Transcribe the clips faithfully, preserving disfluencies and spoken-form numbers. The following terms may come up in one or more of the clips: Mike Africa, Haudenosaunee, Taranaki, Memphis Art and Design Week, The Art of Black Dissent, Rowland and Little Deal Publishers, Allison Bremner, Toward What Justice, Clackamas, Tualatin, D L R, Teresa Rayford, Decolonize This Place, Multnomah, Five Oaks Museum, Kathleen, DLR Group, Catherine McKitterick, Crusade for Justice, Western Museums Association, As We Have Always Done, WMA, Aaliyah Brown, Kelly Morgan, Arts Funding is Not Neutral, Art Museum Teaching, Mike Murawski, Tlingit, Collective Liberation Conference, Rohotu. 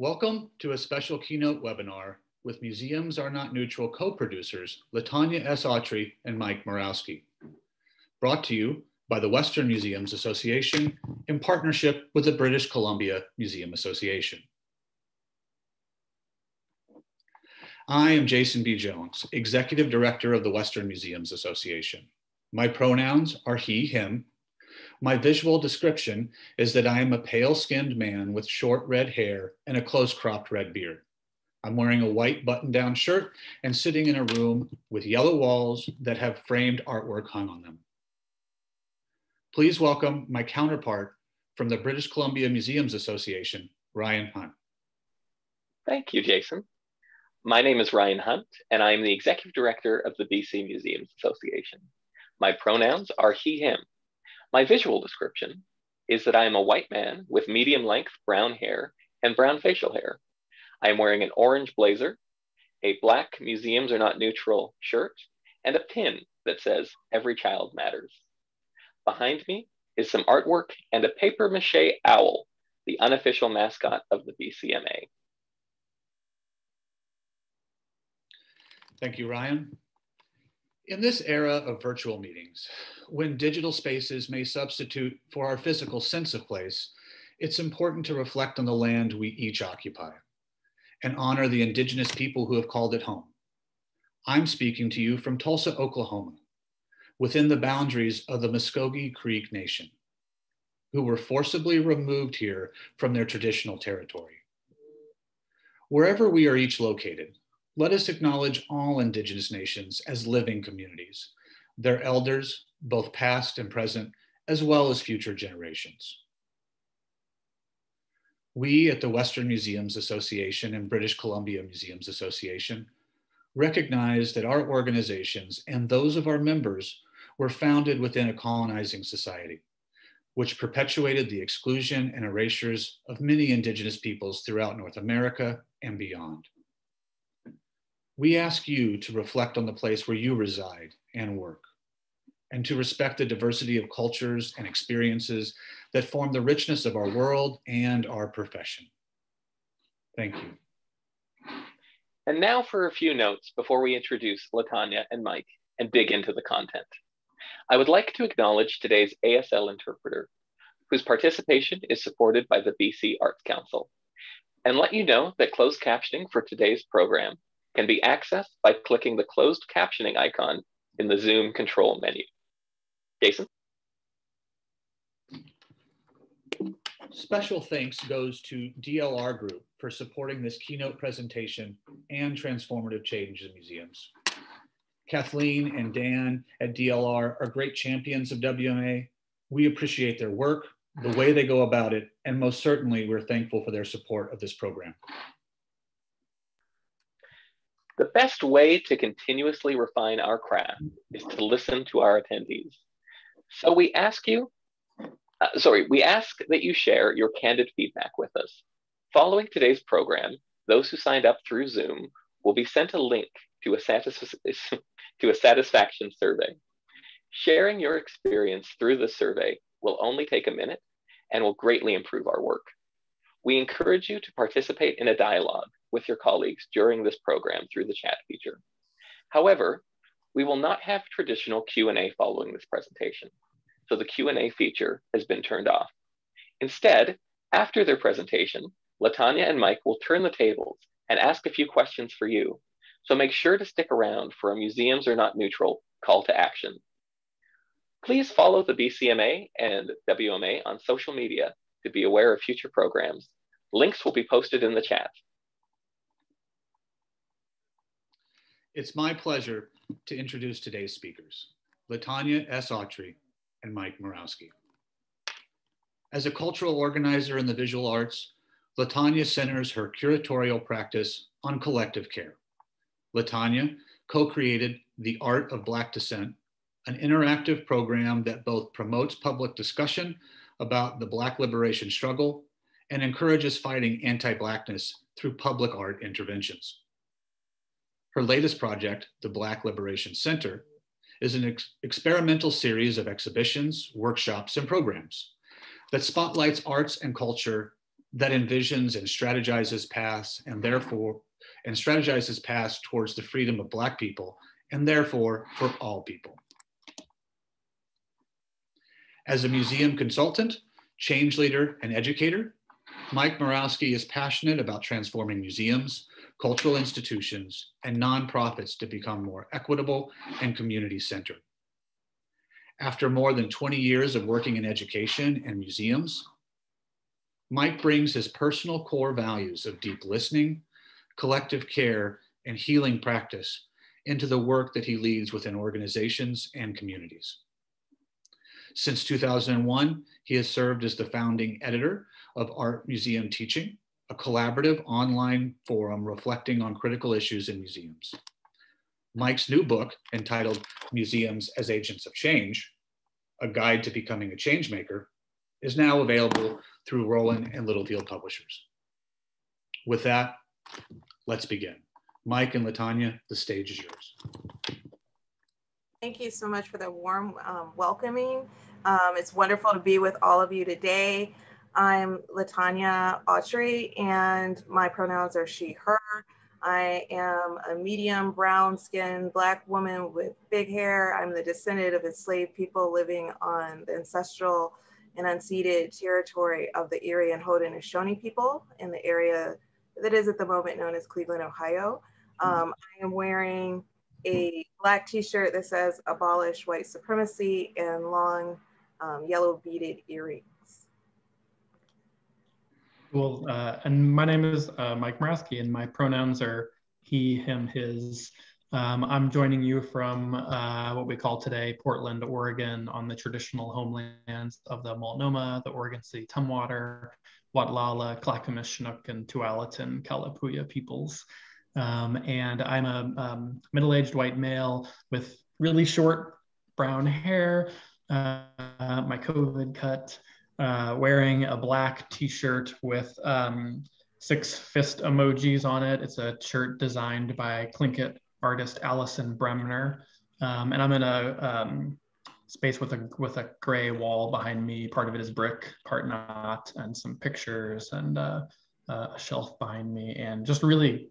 Welcome to a special keynote webinar with Museums Are Not Neutral co-producers La Tanya S. Autry and Mike Murawski, brought to you by the Western Museums Association in partnership with the British Columbia Museum Association. I am Jason B. Jones, Executive Director of the Western Museums Association. My pronouns are he, him. My visual description is that I am a pale-skinned man with short red hair and a close-cropped red beard. I'm wearing a white button-down shirt and sitting in a room with yellow walls that have framed artwork hung on them. Please welcome my counterpart from the British Columbia Museums Association, Ryan Hunt. Thank you, Jason. My name is Ryan Hunt, and I am the Executive Director of the B C Museums Association. My pronouns are he, him. My visual description is that I am a white man with medium-length brown hair and brown facial hair. I am wearing an orange blazer, a black Museums Are Not Neutral shirt, and a pin that says, Every Child Matters. Behind me is some artwork and a papier-mâché owl, the unofficial mascot of the B C M A. Thank you, Ryan. In this era of virtual meetings, when digital spaces may substitute for our physical sense of place, it's important to reflect on the land we each occupy and honor the indigenous people who have called it home. I'm speaking to you from Tulsa, Oklahoma, within the boundaries of the Muscogee Creek Nation, who were forcibly removed here from their traditional territory. Wherever we are each located, let us acknowledge all indigenous nations as living communities, their elders, both past and present, as well as future generations. We at the Western Museums Association and British Columbia Museums Association recognize that our organizations and those of our members were founded within a colonizing society, which perpetuated the exclusion and erasures of many indigenous peoples throughout North America and beyond. We ask you to reflect on the place where you reside and work, and to respect the diversity of cultures and experiences that form the richness of our world and our profession. Thank you. And now for a few notes before we introduce La Tanya and Mike and dig into the content. I would like to acknowledge today's A S L interpreter, whose participation is supported by the B C Arts Council, and let you know that closed captioning for today's program can be accessed by clicking the closed captioning icon in the Zoom control menu. Jason? Special thanks goes to D L R Group for supporting this keynote presentation and transformative change in museums. Kathleen and Dan at D L R are great champions of W M A. We appreciate their work, the way they go about it, and most certainly we're thankful for their support of this program. The best way to continuously refine our craft is to listen to our attendees. So we ask you, uh, sorry, we ask that you share your candid feedback with us. Following today's program, those who signed up through Zoom will be sent a link to a, satisf to a satisfaction survey. Sharing your experience through the survey will only take a minute and will greatly improve our work. We encourage you to participate in a dialogue with your colleagues during this program through the chat feature. However, we will not have traditional Q and A following this presentation, so the Q and A feature has been turned off. Instead, after their presentation, La Tanya and Mike will turn the tables and ask a few questions for you, so make sure to stick around for a Museums Are Not Neutral call to action. Please follow the B C M A and W M A on social media to be aware of future programs. Links will be posted in the chat. It's my pleasure to introduce today's speakers, La Tanya S. Autry and Mike Murawski. As a cultural organizer in the visual arts, La Tanya centers her curatorial practice on collective care. La Tanya co-created The Art of Black Dissent, an interactive program that both promotes public discussion about the Black liberation struggle and encourages fighting anti-Blackness through public art interventions. Her latest project, the Black Liberation Center, is an ex experimental series of exhibitions, workshops, and programs that spotlights arts and culture that envisions and strategizes paths and therefore, and strategizes paths towards the freedom of Black people and therefore for all people. As a museum consultant, change leader, and educator, Mike Murawski is passionate about transforming museums, cultural institutions, and nonprofits to become more equitable and community-centered. After more than twenty years of working in education and museums, Mike brings his personal core values of deep listening, collective care, and healing practice into the work that he leads within organizations and communities. Since two thousand one, he has served as the founding editor of Art Museum Teaching, a collaborative online forum reflecting on critical issues in museums. Mike's new book, entitled Museums as Agents of Change, A Guide to Becoming a Changemaker, is now available through Rowland and Little Deal Publishers. With that, let's begin. Mike and La Tanya, the stage is yours. Thank you so much for the warm um, welcoming. Um, it's wonderful to be with all of you today. I'm La Tanya Autry, and my pronouns are she, her. I am a medium brown-skinned Black woman with big hair. I'm the descendant of enslaved people living on the ancestral and unceded territory of the Erie and Haudenosaunee people in the area that is at the moment known as Cleveland, Ohio. Um, I am wearing a Black t-shirt that says abolish white supremacy and long um, yellow beaded earrings. Well, uh, and my name is uh, Mike Murawski, and my pronouns are he, him, his. Um, I'm joining you from uh, what we call today Portland, Oregon, on the traditional homelands of the Multnomah, the Oregon City Tumwater, Watlala, Clackamas, Chinook, and Tualatin, Kalapuya peoples. Um, and I'm a um, middle-aged white male with really short brown hair, uh, uh, my COVID cut, Uh, wearing a black t-shirt with um, six fist emojis on it. It's a shirt designed by Tlingit artist Allison Bremner. Um, and I'm in a um, space with a, with a gray wall behind me. Part of it is brick, part not, and some pictures and uh, uh, a shelf behind me. And just really,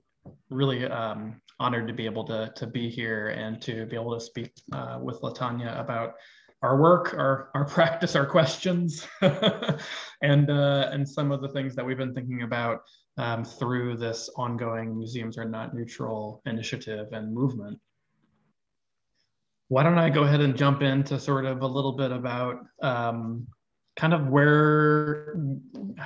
really um, honored to be able to, to be here and to be able to speak uh, with La Tanya about our work, our, our practice, our questions, and, uh, and some of the things that we've been thinking about um, through this ongoing Museums Are Not Neutral initiative and movement. Why don't I go ahead and jump into sort of a little bit about um, kind of where,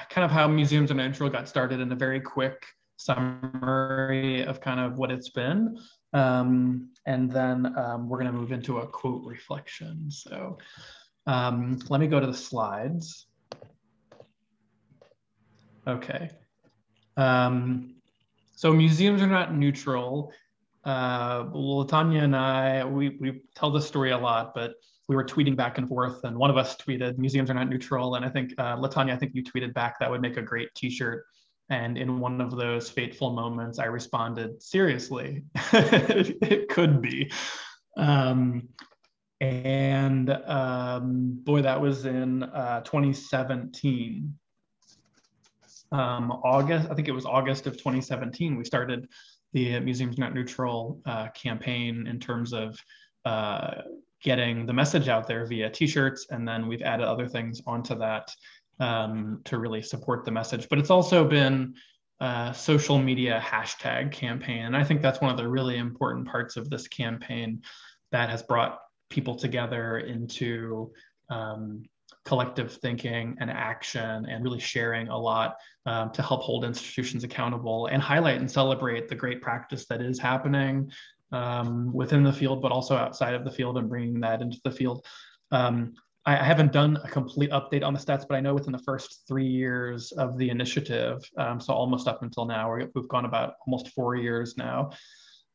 kind of how Museums Are Not Neutral got started in a very quick summary of kind of what it's been. Um, and then um, we're going to move into a quote reflection. So um, let me go to the slides. Okay. Um, so Museums Are Not Neutral. Uh, La Tanya and I, we, we tell this story a lot, but we were tweeting back and forth, and one of us tweeted, Museums Are Not Neutral. And I think, uh, La Tanya, I think you tweeted back, that would make a great t-shirt. And in one of those fateful moments, I responded, seriously, it, it could be. Um, and um, boy, that was in uh, twenty seventeen. Um, August, I think it was August of twenty seventeen, we started the Museums Not Neutral uh, campaign in terms of uh, getting the message out there via t-shirts. And then we've added other things onto that Um, to really support the message. But it's also been a social media hashtag campaign. And I think that's one of the really important parts of this campaign that has brought people together into um, collective thinking and action and really sharing a lot um, to help hold institutions accountable and highlight and celebrate the great practice that is happening um, within the field, but also outside of the field and bringing that into the field. Um, I haven't done a complete update on the stats, but I know within the first three years of the initiative, um, so almost up until now, we've gone about almost four years now.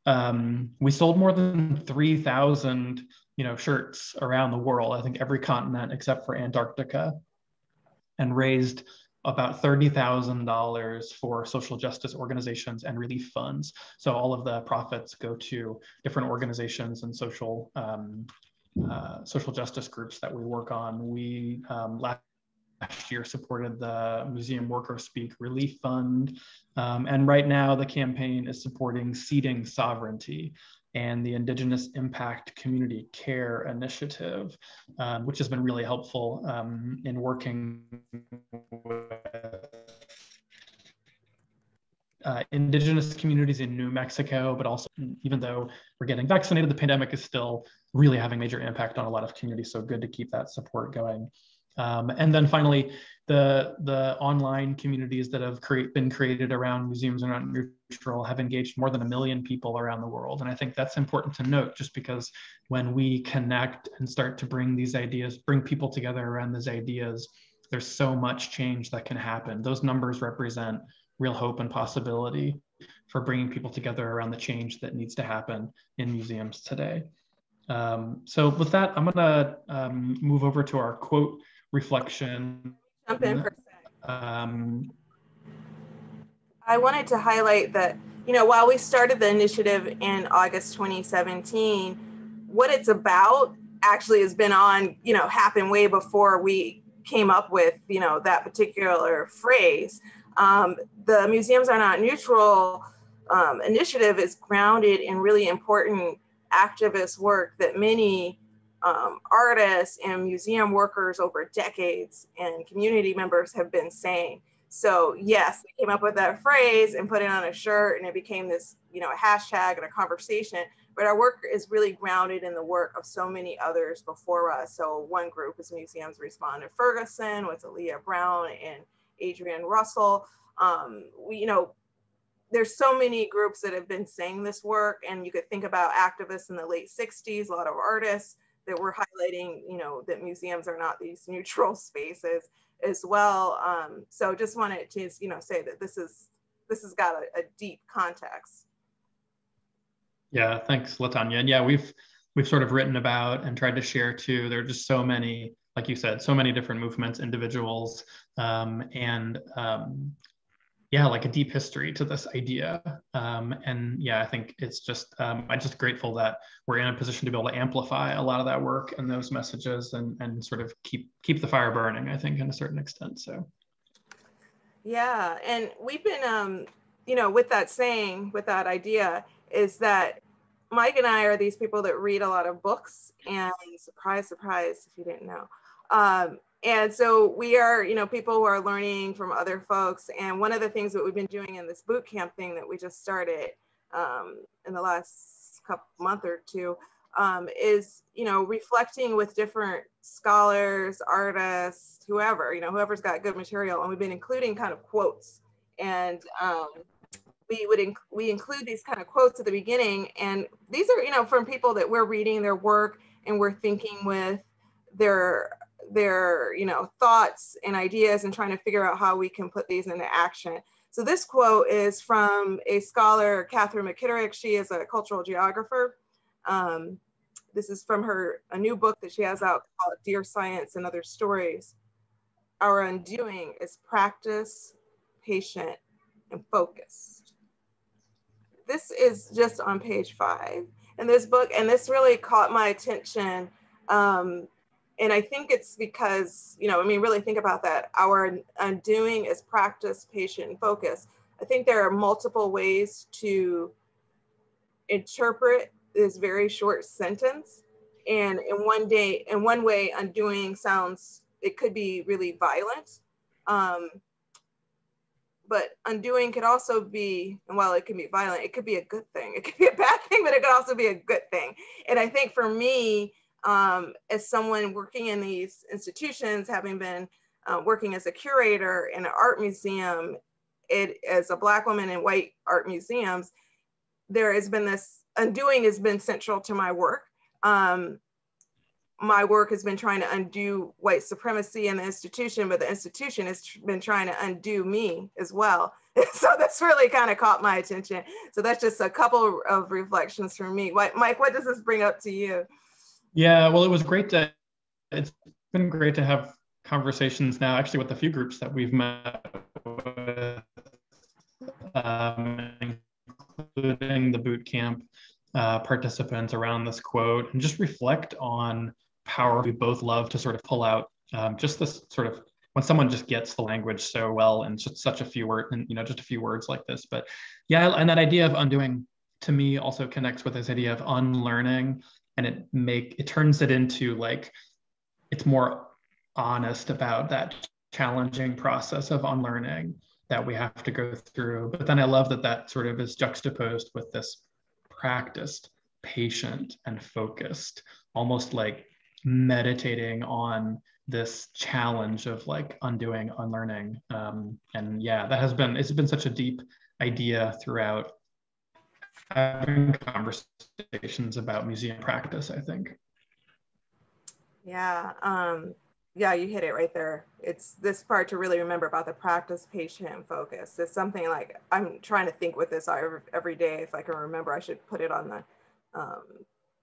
Um, we sold more than three thousand, you know, shirts around the world. I think every continent except for Antarctica, and raised about thirty thousand dollars for social justice organizations and relief funds. So all of the profits go to different organizations and social um, Uh, social justice groups that we work on. We um, last last year supported the Museum Workers Speak Relief Fund. Um, and right now the campaign is supporting Seeding Sovereignty and the Indigenous Impact Community Care Initiative, um, which has been really helpful um, in working with uh, Indigenous communities in New Mexico, but also even though we're getting vaccinated, the pandemic is still really having major impact on a lot of communities. So good to keep that support going. Um, and then finally, the, the online communities that have cre been created around Museums Are Not Neutral have engaged more than a million people around the world. And I think that's important to note, just because when we connect and start to bring these ideas, bring people together around these ideas, there's so much change that can happen. Those numbers represent real hope and possibility for bringing people together around the change that needs to happen in museums today. Um, so with that, I'm gonna um, move over to our quote reflection. Jump in for a second. Um, I wanted to highlight that, you know, while we started the initiative in August twenty seventeen, what it's about actually has been on, you know, happened way before we came up with, you know, that particular phrase. Um, the Museums Are Not Neutral um, initiative is grounded in really important activist work that many um, artists and museum workers over decades and community members have been saying. So yes, we came up with that phrase and put it on a shirt and it became this, you know, a hashtag and a conversation, but our work is really grounded in the work of so many others before us. So one group is Museums Respond to Ferguson with Aaliyah Brown and Adrian Russell. Um, we, you know, there's so many groups that have been saying this work, and you could think about activists in the late sixties, a lot of artists that were highlighting, you know, that museums are not these neutral spaces as well. Um, so just wanted to, you know, say that this is, this has got a, a deep context. Yeah, thanks, La Tanya. And yeah, we've, we've sort of written about and tried to share too. There are just so many, like you said, so many different movements, individuals, um, and, um, yeah, like a deep history to this idea. Um, and yeah, I think it's just, um, I'm just grateful that we're in a position to be able to amplify a lot of that work and those messages and, and sort of keep, keep the fire burning, I think, in a certain extent, so. Yeah, and we've been, um, you know, with that saying, with that idea, is that Mike and I are these people that read a lot of books, and surprise, surprise, if you didn't know. Um, And so we are, you know, people who are learning from other folks. And one of the things that we've been doing in this boot camp thing that we just started um, in the last couple month or two um, is, you know, reflecting with different scholars, artists, whoever, you know, whoever's got good material. And we've been including kind of quotes. And um, we would, inc we include these kind of quotes at the beginning. And these are, you know, from people that we're reading their work and we're thinking with their, their, you know, thoughts and ideas and trying to figure out how we can put these into action. So this quote is from a scholar, Catherine McKitterick. She is a cultural geographer. Um, this is from her, a new book that she has out called Dear Science and Other Stories. Our undoing is practice, patient, and focused. This is just on page five in this book, and this really caught my attention. Um, And I think it's because, you know, I mean, really think about that. Our undoing is practice, patient, and focus. I think there are multiple ways to interpret this very short sentence. And in one day, in one way, undoing sounds, it could be really violent. Um, but undoing could also be, and while it can be violent, it could be a good thing. It could be a bad thing, but it could also be a good thing. And I think for me, Um, as someone working in these institutions, having been uh, working as a curator in an art museum, it, as a Black woman in white art museums, there has been this, undoing has been central to my work. Um, my work has been trying to undo white supremacy in the institution, but the institution has been trying to undo me as well. So that's really kind of caught my attention. So that's just a couple of reflections from me. What, Mike, what does this bring up to you? Yeah, well, it was great to, it's been great to have conversations now, actually, with a few groups that we've met with, um, including the boot camp uh, participants around this quote, and just reflect on power. We both love to sort of pull out um, just this sort of when someone just gets the language so well and just such a few words, and, you know, just a few words like this. But yeah, and that idea of undoing to me also connects with this idea of unlearning, and it make it turns it into like, it's more honest about that challenging process of unlearning that we have to go through. But then I love that that sort of is juxtaposed with this practiced, patient, and focused, almost like meditating on this challenge of like undoing, unlearning. Um, and yeah, that has been, it's been such a deep idea throughout having conversations about museum practice, I think. Yeah, um, yeah, you hit it right there. It's this part to really remember about the practice, patient, and focus. It's something like, I'm trying to think with this every, every day. If I can remember, I should put it on the, um,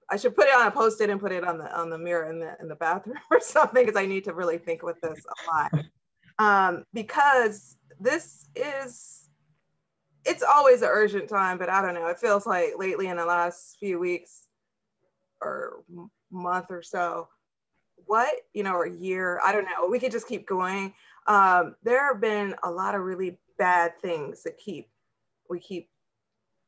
I should put it on a post-it and put it on the on the mirror in the in the bathroom or something, because I need to really think with this a lot. Um, because this is, it's always an urgent time, but I don't know, it feels like lately in the last few weeks or month or so, what, you know, or a year, I don't know, we could just keep going. Um, there have been a lot of really bad things that keep, we keep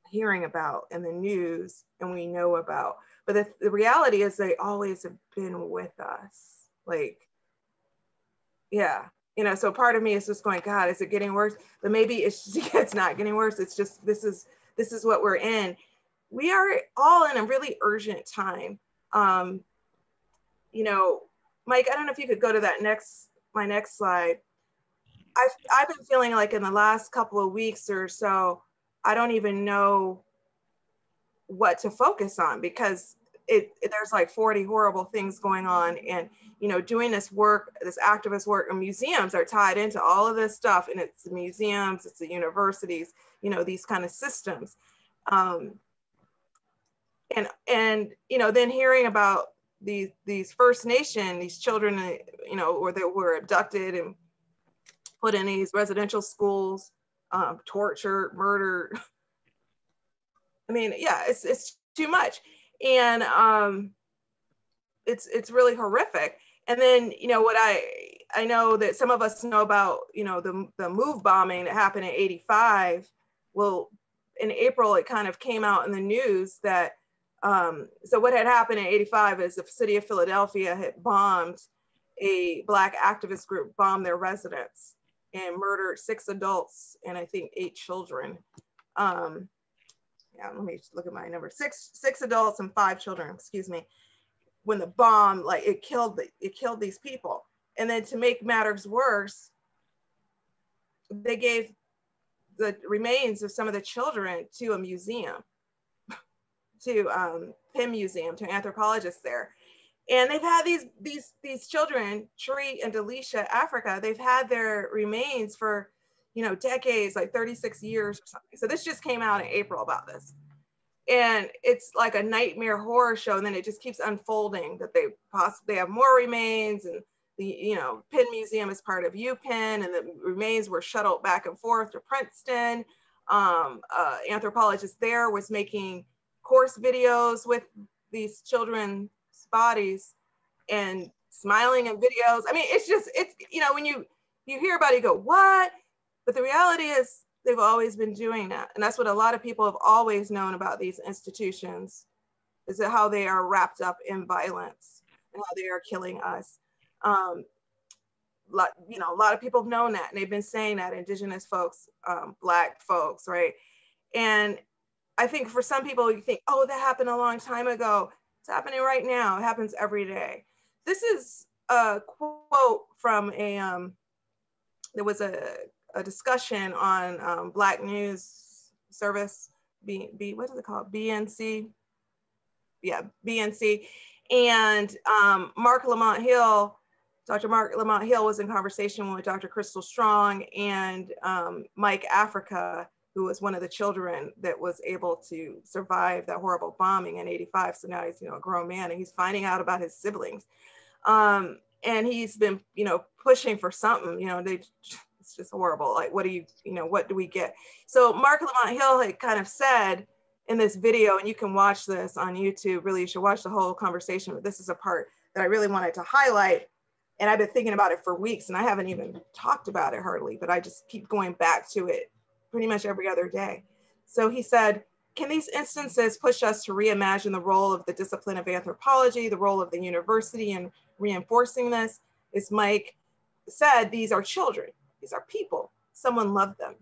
hearing about in the news and we know about. But the, the reality is they always have been with us. Like, yeah, you know, so part of me is just going, God, is it getting worse? But maybe it's, it's not getting worse. It's just, this is, this is what we're in. We are all in a really urgent time. Um, you know, Mike, I don't know if you could go to that next, my next slide. I've, I've been feeling like in the last couple of weeks or so, I don't even know what to focus on, because it, it there's like forty horrible things going on, and you know, doing this work, this activist work, and museums are tied into all of this stuff, and it's the museums, it's the universities, you know, these kind of systems, um, and and you know, then hearing about these these First Nation, these children, you know, or that were abducted and put in these residential schools, um, tortured, murdered. I mean, yeah, it's it's too much, and um, it's it's really horrific. And then, you know, what I I know that some of us know about, you know, the the MOVE bombing that happened in eighty-five. Well, in April, it kind of came out in the news that um, so what had happened in eighty-five is the city of Philadelphia had bombed a Black activist group, bombed their residence, and murdered six adults and I think eight children. Um, Yeah, let me just look at my number. Six, six adults and five children. Excuse me. When the bomb, like it killed, the, it killed these people. And then to make matters worse, they gave the remains of some of the children to a museum, to um, Penn Museum, to anthropologists there. And they've had these these these children, Tree and Delisha Africa. They've had their remains for, you know, decades, like thirty-six years or something. So this just came out in April about this. And it's like a nightmare horror show. And then it just keeps unfolding that they possibly have more remains, and the, you know, Penn Museum is part of UPenn, and the remains were shuttled back and forth to Princeton. Um, uh, anthropologist there was making course videos with these children's bodies and smiling in videos. I mean, it's just, it's, you know, when you, you hear about it, you go, what? But the reality is they've always been doing that. And that's what a lot of people have always known about these institutions, is that how they are wrapped up in violence and how they are killing us. Um, lot, you know, a lot of people have known that, and they've been saying that, Indigenous folks, um, Black folks, right? And I think for some people, you think, oh, that happened a long time ago. It's happening right now. It happens every day. This is a quote from a, um, there was a, a discussion on um, Black News Service, B, B, what is it called? B N C, yeah, B N C. And um, Mark Lamont Hill, Doctor Mark Lamont Hill was in conversation with Doctor Crystal Strong and um, Mike Africa, who was one of the children that was able to survive that horrible bombing in eighty-five. So now he's, you know, a grown man, and he's finding out about his siblings. Um, and he's been, you know, pushing for something, you know, they, it's just horrible. Like, what do you, you know, what do we get? So Mark Lamont Hill had kind of said in this video, and you can watch this on YouTube, really you should watch the whole conversation, but this is a part that I really wanted to highlight, And I've been thinking about it for weeks and I haven't even talked about it hardly, but I just keep going back to it pretty much every other day. So he said, can these instances push us to reimagine the role of the discipline of anthropology, the role of the university in reinforcing this? As Mike said, these are children, these are people, someone loved them.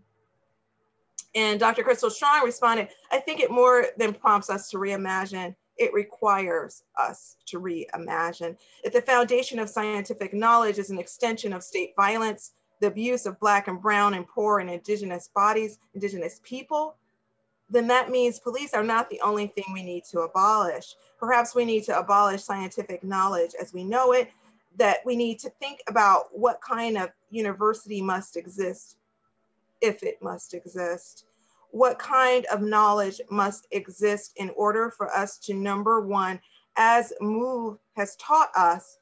And Doctor Crystal Strong responded, I think it more than prompts us to reimagine, it requires us to reimagine. If the foundation of scientific knowledge is an extension of state violence, the abuse of Black and brown and poor and indigenous bodies, indigenous people, then that means police are not the only thing we need to abolish. Perhaps we need to abolish scientific knowledge as we know it, that we need to think about what kind of university must exist, if it must exist. What kind of knowledge must exist in order for us to, number one, as MOVE has taught us,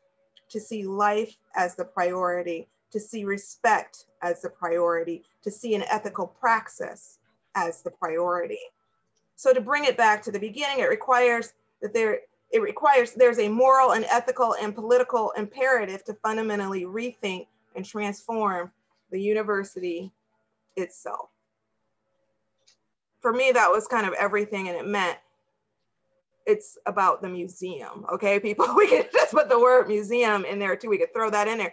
to see life as the priority, to see respect as the priority, to see an ethical praxis as the priority. So to bring it back to the beginning, it requires that there, it requires there's a moral and ethical and political imperative to fundamentally rethink and transform the university itself. For me, that was kind of everything, and it meant it's about the museum, okay, people? We could just put the word museum in there too. We could throw that in there.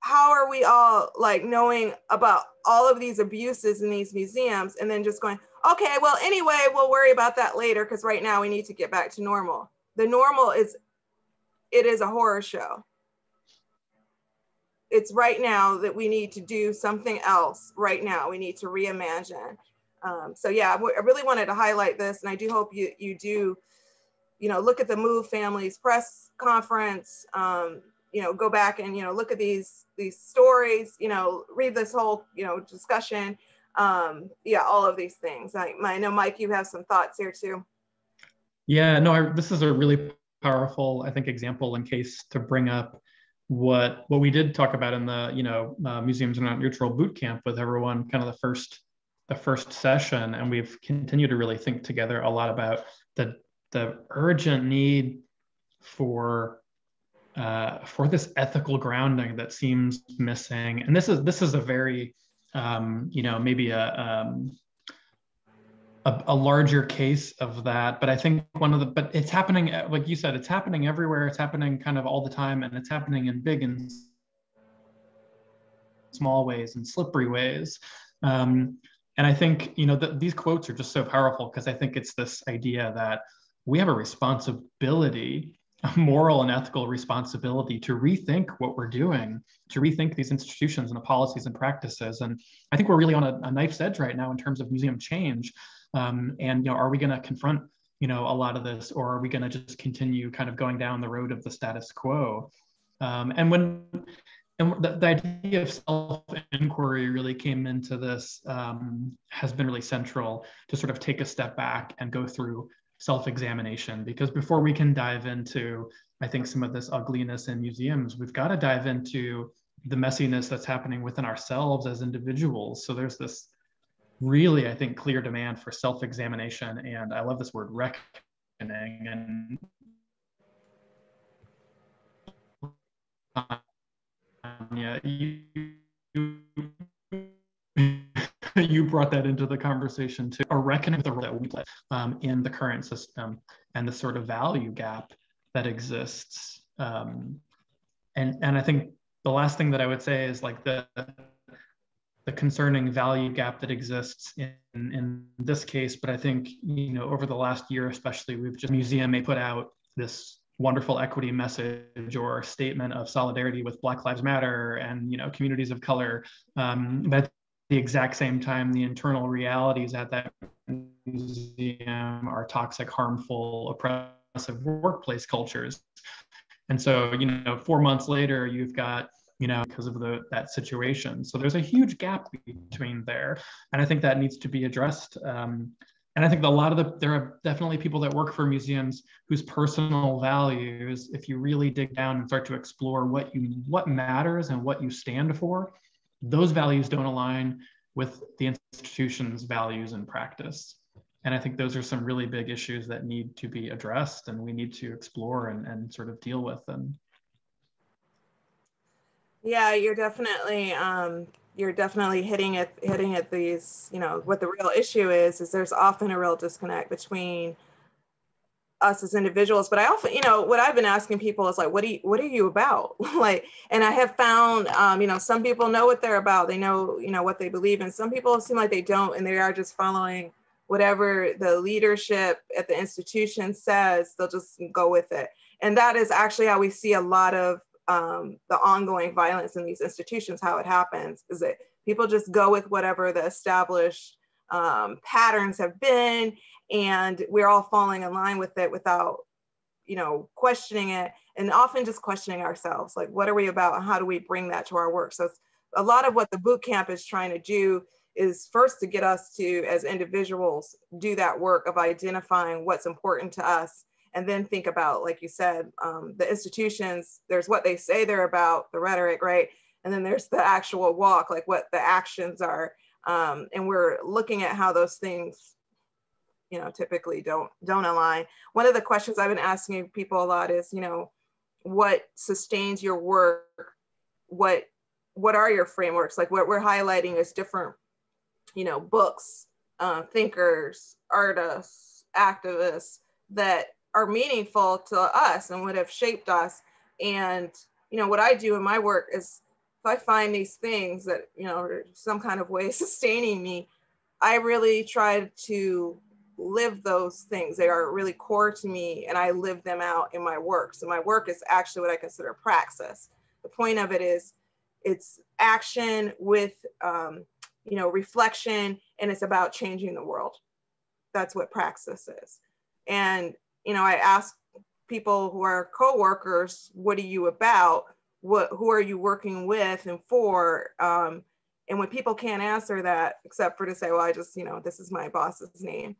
How are we all like knowing about all of these abuses in these museums and then just going, okay, well, anyway, we'll worry about that later because right now we need to get back to normal. The normal is, it is a horror show. It's right now that we need to do something else. Right now, we need to reimagine. Um, so yeah, I really wanted to highlight this, and I do hope you you do, you know, look at the MOVE Families press conference. Um, you know, go back and you know look at these these stories. You know, read this whole you know discussion. Um, yeah, all of these things. I, I know, Mike, you have some thoughts here too. Yeah, no, I, this is a really powerful, I think, example and case to bring up what what we did talk about in the you know uh, Museums Are Not Neutral boot camp with everyone, kind of the first. the first session, and we've continued to really think together a lot about the, the urgent need for, uh, for this ethical grounding that seems missing. And this is, this is a very, um, you know, maybe a, um, a, a larger case of that, but I think one of the, but it's happening, like you said, it's happening everywhere. It's happening kind of all the time, and it's happening in big and small ways and slippery ways. Um, And I think, you know, the, these quotes are just so powerful because I think it's this idea that we have a responsibility, a moral and ethical responsibility to rethink what we're doing, to rethink these institutions and the policies and practices. And I think we're really on a, a knife's edge right now in terms of museum change. Um, and, you know, are we going to confront, you know, a lot of this, or are we going to just continue kind of going down the road of the status quo? Um, and when... And the, the idea of self-inquiry really came into this, um, has been really central to sort of take a step back and go through self-examination. Because before we can dive into, I think, some of this ugliness in museums, we've got to dive into the messiness that's happening within ourselves as individuals. So there's this really, I think, clear demand for self-examination. And I love this word, reckoning. And uh, Yeah, you, you brought that into the conversation too. A reckoning with the role that we play um, in the current system and the sort of value gap that exists. Um, and and I think the last thing that I would say is like the the concerning value gap that exists in in this case. But I think you know over the last year especially, we've just B C M A put out this wonderful equity message or statement of solidarity with Black Lives Matter and you know communities of color. Um, but at the exact same time, the internal realities at that museum are toxic, harmful, oppressive workplace cultures. And so, you know, four months later, you've got you know because of the that situation. So there's a huge gap between there, and I think that needs to be addressed. Um, And I think a lot of the, there are definitely people that work for museums whose personal values, if you really dig down and start to explore what you, what matters and what you stand for, those values don't align with the institution's values and practice. And I think those are some really big issues that need to be addressed and we need to explore and, and sort of deal with them. Yeah, you're definitely um, you're definitely hitting at hitting at these. You know what the real issue is is there's often a real disconnect between us as individuals. But I often, you know, what I've been asking people is like, what do you, what are you about? Like, and I have found, um, you know, some people know what they're about. They know, you know, what they believe in. Some people seem like they don't, and they are just following whatever the leadership at the institution says. They'll just go with it. And that is actually how we see a lot of um, the ongoing violence in these institutions, how it happens, is that people just go with whatever the established um, patterns have been, and we're all falling in line with it without, you know, questioning it, and often just questioning ourselves. Like, what are we about? How do we bring that to our work? So it's a lot of what the boot camp is trying to do is first to get us to, as individuals, do that work of identifying what's important to us, and then think about, like you said, um, the institutions, there's what they say they're about, the rhetoric, right? And then there's the actual walk, like what the actions are. Um, and we're looking at how those things, you know, typically don't, don't align. One of the questions I've been asking people a lot is, you know, what sustains your work? What, what are your frameworks? Like, what we're highlighting is different, you know, books, uh, thinkers, artists, activists that are meaningful to us and would have shaped us. And, you know, what I do in my work is, if I find these things that, you know, are some kind of way sustaining me, I really try to live those things. They are really core to me, and I live them out in my work. So my work is actually what I consider praxis. The point of it is, it's action with, um, you know, reflection, and it's about changing the world. That's what praxis is. And, you know, I ask people who are coworkers, what are you about? What, who are you working with and for? Um, and when people can't answer that, except for to say, well, I just, you know, this is my boss's name.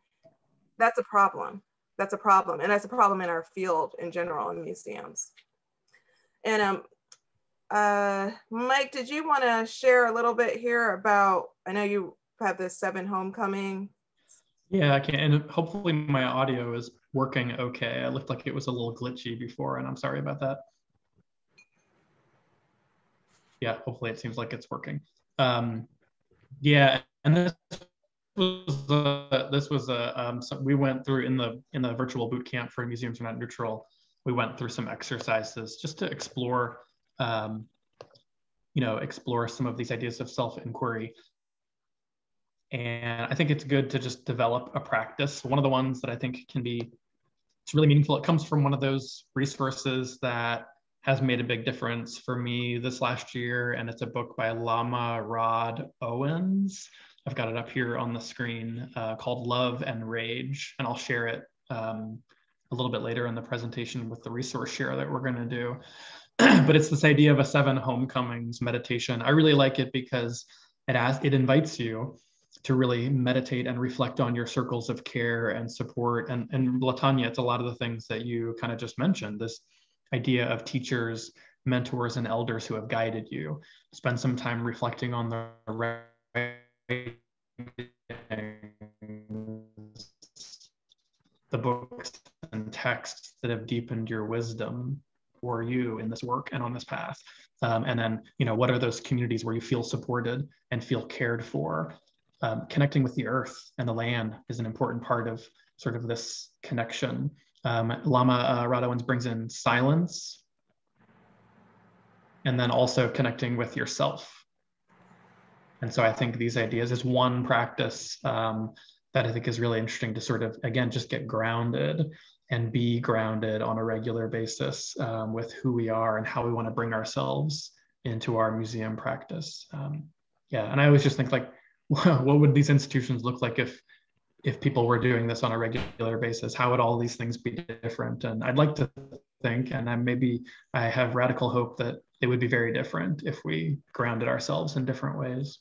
That's a problem. That's a problem. And that's a problem in our field in general, in museums. And um, uh, Mike, did you want to share a little bit here about, I know you have this seven homecoming. Yeah, I can. And hopefully my audio is working okay. I looked like it was a little glitchy before, and I'm sorry about that. Yeah, hopefully it seems like it's working. Um, yeah, and this was a, this was a um, so we went through in the in the virtual boot camp for Museums Are Not Neutral. We went through some exercises just to explore, um, you know, explore some of these ideas of self-inquiry. And I think it's good to just develop a practice. One of the ones that I think can be, it's really meaningful. It comes from one of those resources that has made a big difference for me this last year. And it's a book by Lama Rod Owens. I've got it up here on the screen, uh, called Love and Rage. And I'll share it um, a little bit later in the presentation with the resource share that we're gonna do. But it's this idea of a seven homecomings meditation. I really like it because it asks, it invites you to really meditate and reflect on your circles of care and support. And, and La Tanya, it's a lot of the things that you kind of just mentioned, this idea of teachers, mentors, and elders who have guided you. Spend some time reflecting on the writings, the books and texts that have deepened your wisdom for you in this work and on this path. Um, and then, you know, what are those communities where you feel supported and feel cared for? Um, connecting with the earth and the land is an important part of sort of this connection. Um, Lama uh, Rod Owens brings in silence, and then also connecting with yourself. And so I think these ideas is one practice um, that I think is really interesting to sort of, again, just get grounded and be grounded on a regular basis um, with who we are and how we want to bring ourselves into our museum practice. Um, yeah, and I always just think, like, what would these institutions look like if if people were doing this on a regular basis? How would all these things be different? And I'd like to think, and I maybe I have radical hope that it would be very different if we grounded ourselves in different ways.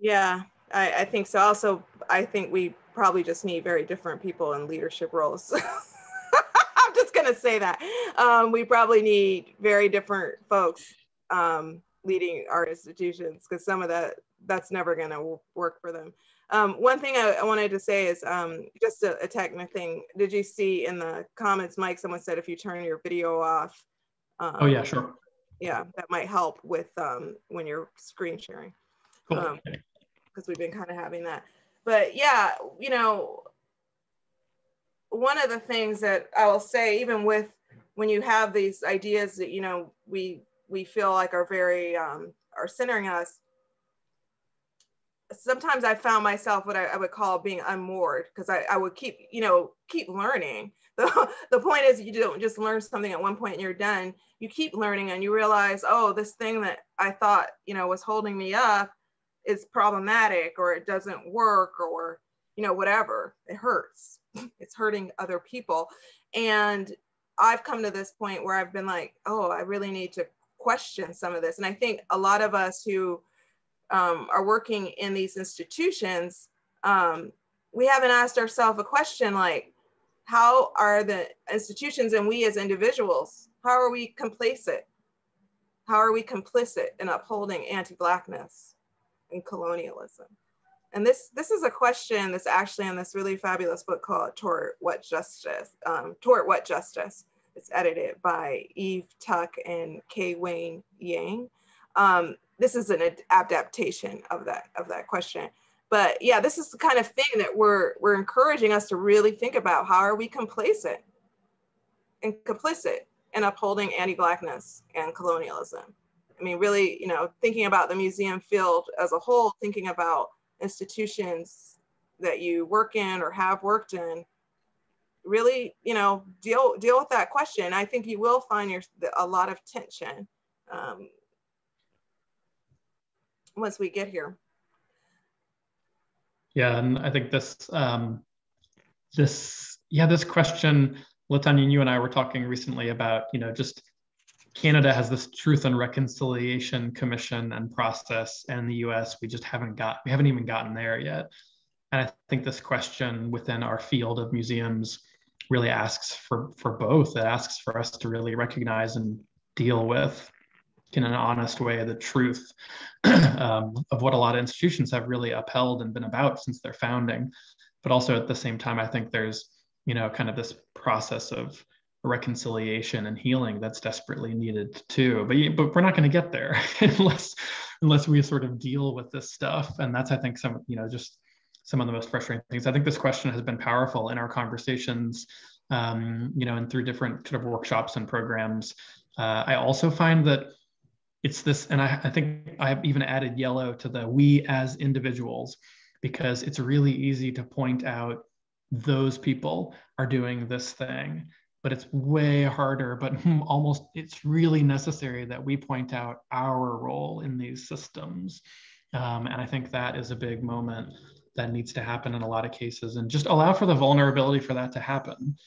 Yeah, I, I think so. Also, I think we probably just need very different people in leadership roles. I'm just gonna say that. Um, we probably need very different folks um, leading our institutions, because some of that, that's never going to work for them. Um, one thing I, I wanted to say is um, just a, a technical thing. Did you see in the comments, Mike, someone said if you turn your video off? Um, oh yeah, sure. yeah, that might help with um, when you're screen sharing. Cool. Um, because we've been kind of having that. But yeah, you know, one of the things that I will say, even with when you have these ideas that, you know, we we feel like are very, um, are centering us, sometimes I found myself what I, I would call being unmoored, because I, I would keep, you know, keep learning. The, the point is you don't just learn something at one point and you're done. You keep learning and you realize, oh, this thing that I thought, you know, was holding me up is problematic, or it doesn't work, or, you know, whatever, it hurts. It's hurting other people. And I've come to this point where I've been like, oh, I really need to question some of this. And I think a lot of us who um, are working in these institutions, um, we haven't asked ourselves a question like, how are the institutions and we as individuals, how are we complacent? How are we complicit in upholding anti-Blackness and colonialism? And this, this is a question that's actually in this really fabulous book called Toward What Justice, um, Toward What Justice. It's edited by Eve Tuck and K. Wayne Yang. Um, this is an ad adaptation of that, of that question. But yeah, this is the kind of thing that we're, we're encouraging us to really think about. How are we complacent and complicit in upholding anti-Blackness and colonialism? I mean, really, you know, thinking about the museum field as a whole, thinking about institutions that you work in or have worked in, really, you know, deal, deal with that question. I think you will find your, a lot of tension um, once we get here. Yeah, and I think this, um, this, yeah, this question, La Tanya, you and I were talking recently about, you know, just Canada has this Truth and Reconciliation Commission and process, and in the U S we just haven't got, we haven't even gotten there yet. And I think this question within our field of museums really asks for, for both. It asks for us to really recognize and deal with, in an honest way, the truth um, of what a lot of institutions have really upheld and been about since their founding. But also at the same time, I think there's, you know, kind of this process of reconciliation and healing that's desperately needed too. But, but we're not going to get there unless, unless we sort of deal with this stuff. And that's, I think, some, you know, just some of the most frustrating things. I think this question has been powerful in our conversations, um, you know, and through different sort of workshops and programs. Uh, I also find that it's this, and I, I think I've even added yellow to the we as individuals, because it's really easy to point out those people are doing this thing, but it's way harder, but almost, it's really necessary that we point out our role in these systems. Um, and I think that is a big moment that needs to happen in a lot of cases, and just allow for the vulnerability for that to happen.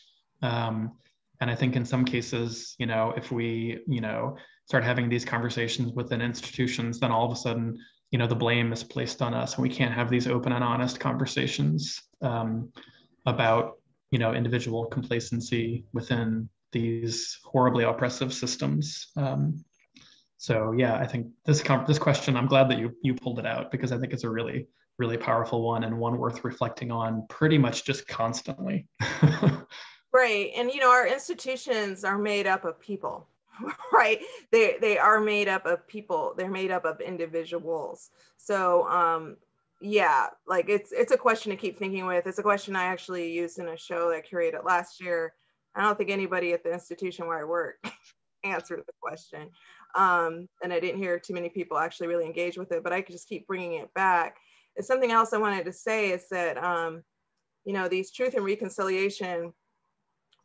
Um, and I think in some cases, you know, if we, you know, start having these conversations within institutions, then all of a sudden, you know, the blame is placed on us, and we can't have these open and honest conversations um, about, you know, individual complacency within these horribly oppressive systems. Um, so yeah, I think this this question, I'm glad that you you pulled it out, because I think it's a really, really powerful one, and one worth reflecting on pretty much just constantly. Right, and you know, our institutions are made up of people. Right, they they are made up of people. They're made up of individuals. So um, yeah, like it's it's a question to keep thinking with. It's a question I actually used in a show that I curated last year. I don't think anybody at the institution where I work answered the question, um, and I didn't hear too many people actually really engage with it. But I could just keep bringing it back. And something else I wanted to say is that um, you know, these truth and reconciliation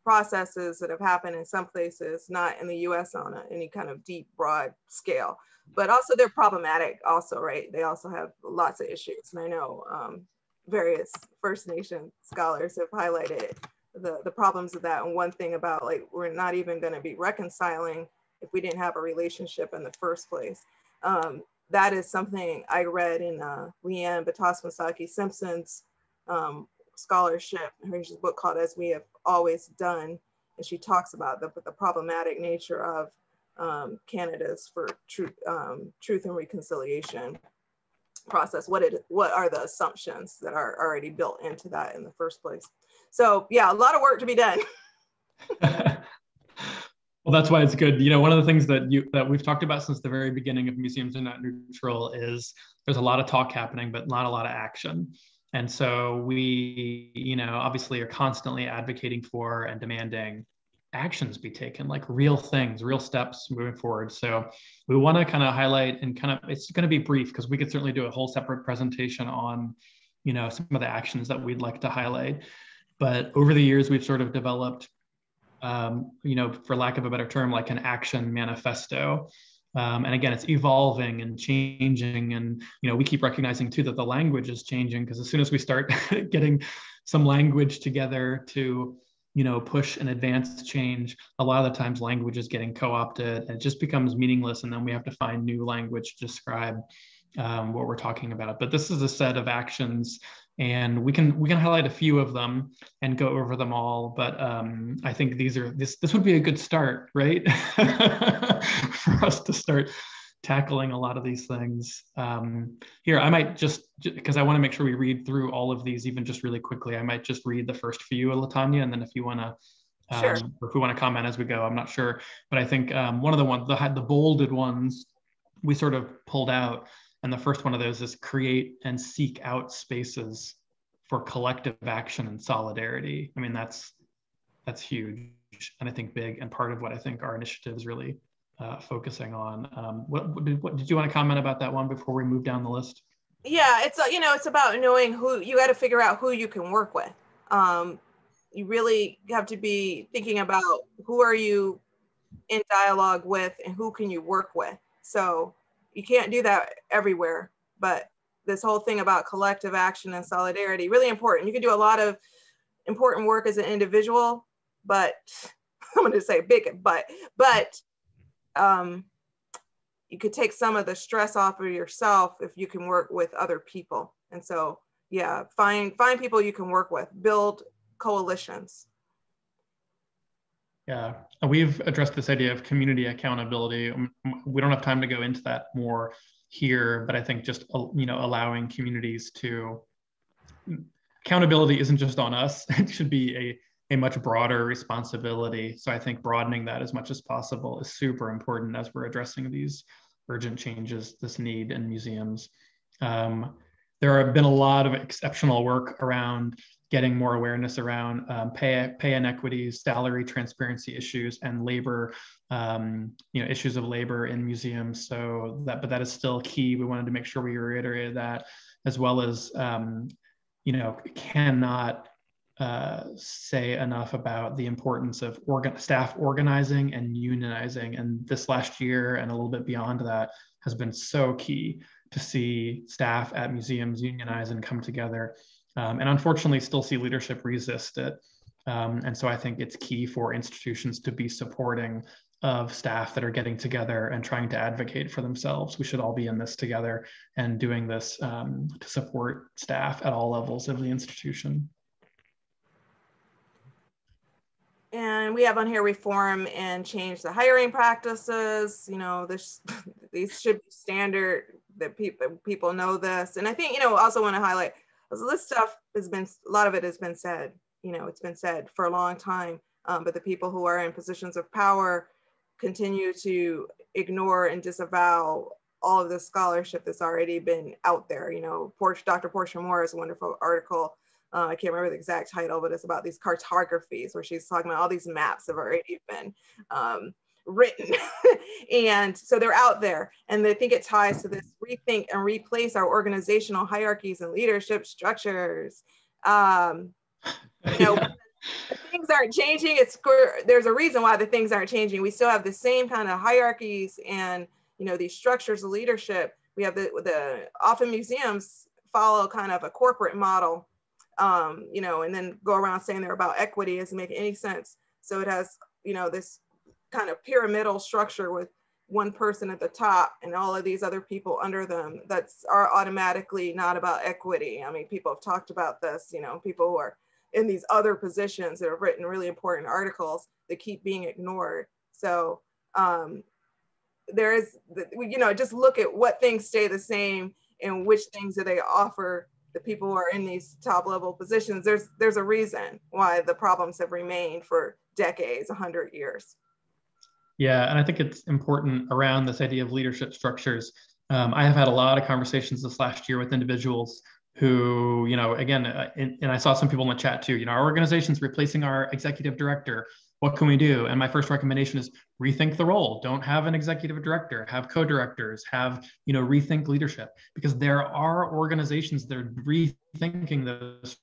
processes that have happened in some places, not in the U S on a, any kind of deep, broad scale, but also they're problematic also, right? They also have lots of issues. And I know um, various First Nation scholars have highlighted the, the problems of that. And one thing about like, we're not even gonna be reconciling if we didn't have a relationship in the first place. Um, that is something I read in uh, Leanne Batas-Misaki Simpson's um, scholarship, her book called As We Have Always Done, and she talks about the, the problematic nature of um, Canada's for truth, um, truth and reconciliation process. What it, what are the assumptions that are already built into that in the first place? So yeah, a lot of work to be done. Well, that's why it's good. You know, one of the things that you that we've talked about since the very beginning of Museums Are Not Neutral is there's a lot of talk happening, but not a lot of action. And so we, you know, obviously are constantly advocating for and demanding actions be taken, like real things, real steps moving forward. So we want to kind of highlight and kind of, it's going to be brief because we could certainly do a whole separate presentation on, you know, some of the actions that we'd like to highlight. But over the years, we've sort of developed Um, you know, for lack of a better term, like an action manifesto. Um, and again, it's evolving and changing. And, you know, we keep recognizing too that the language is changing, because as soon as we start getting some language together to, you know, push and advance change, a lot of the times language is getting co-opted and it just becomes meaningless. And then we have to find new language to describe um, what we're talking about. But this is a set of actions, and we can we can highlight a few of them and go over them all, but um, I think these are this this would be a good start, right? For us to start tackling a lot of these things. Um, here, I might just because I want to make sure we read through all of these, even just really quickly. I might just read the first few, La Tanya, and then if you want to, um, sure. Or if we want to comment as we go, I'm not sure, but I think um, one of the ones the the bolded ones we sort of pulled out. And the first one of those is create and seek out spaces for collective action and solidarity. I mean, that's that's huge and I think big, and part of what I think our initiative is really uh, focusing on. Um, what, what, did, what did you want to comment about that one before we move down the list? Yeah, it's you know, it's about knowing who you got to figure out who you can work with. Um, you really have to be thinking about who are you in dialogue with and who can you work with. So. You can't do that everywhere, but this whole thing about collective action and solidarity, really important. You can do a lot of important work as an individual, but I'm gonna say big but, but um, you could take some of the stress off of yourself if you can work with other people. And so, yeah, find, find people you can work with, build coalitions. Yeah, we've addressed this idea of community accountability. We don't have time to go into that more here, but I think just, you know, allowing communities to, accountability isn't just on us, it should be a, a much broader responsibility. So I think broadening that as much as possible is super important as we're addressing these urgent changes, this need in museums. Um, there have been a lot of exceptional work around getting more awareness around um, pay, pay inequities, salary transparency issues, and labor, um, you know, issues of labor in museums. So that, but that is still key. We wanted to make sure we reiterated that, as well as, um, you know, cannot uh, say enough about the importance of organ staff organizing and unionizing. And this last year and a little bit beyond that has been so key to see staff at museums unionize and come together. Um, and unfortunately still see leadership resist it. Um, and so I think it's key for institutions to be supporting of staff that are getting together and trying to advocate for themselves. We should all be in this together and doing this um, to support staff at all levels of the institution. And we have on here reform and change the hiring practices. You know, this, these should be standard that people people know this. And I think, you know, also want to highlight so this stuff has been, a lot of it has been said, you know, it's been said for a long time, um, but the people who are in positions of power continue to ignore and disavow all of the scholarship that's already been out there. You know, Portia, Doctor Portia Moore's wonderful article, uh, I can't remember the exact title, but it's about these cartographies where she's talking about all these maps have already been um, written. And so they're out there, and I think it ties to this rethink and replace our organizational hierarchies and leadership structures. Um, you know, yeah. Things aren't changing. It's there's a reason why the things aren't changing. We still have the same kind of hierarchies and, you know, these structures of leadership. We have the, the often museums follow kind of a corporate model, um, you know, and then go around saying they're about equity. It doesn't make any sense. So it has, you know, this kind of pyramidal structure with one person at the top and all of these other people under them that's are automatically not about equity. I mean, people have talked about this, you know, people who are in these other positions that have written really important articles that keep being ignored. So um, there is, you know, just look at what things stay the same and which things do they offer the people who are in these top level positions. There's, there's a reason why the problems have remained for decades, a hundred years. Yeah, and I think it's important around this idea of leadership structures. Um, I have had a lot of conversations this last year with individuals who, you know, again, uh, and, and I saw some people in the chat too, you know, our organization's replacing our executive director. What can we do? And my first recommendation is rethink the role. Don't have an executive director, have co-directors, have, you know, rethink leadership, because there are organizations that are rethinking those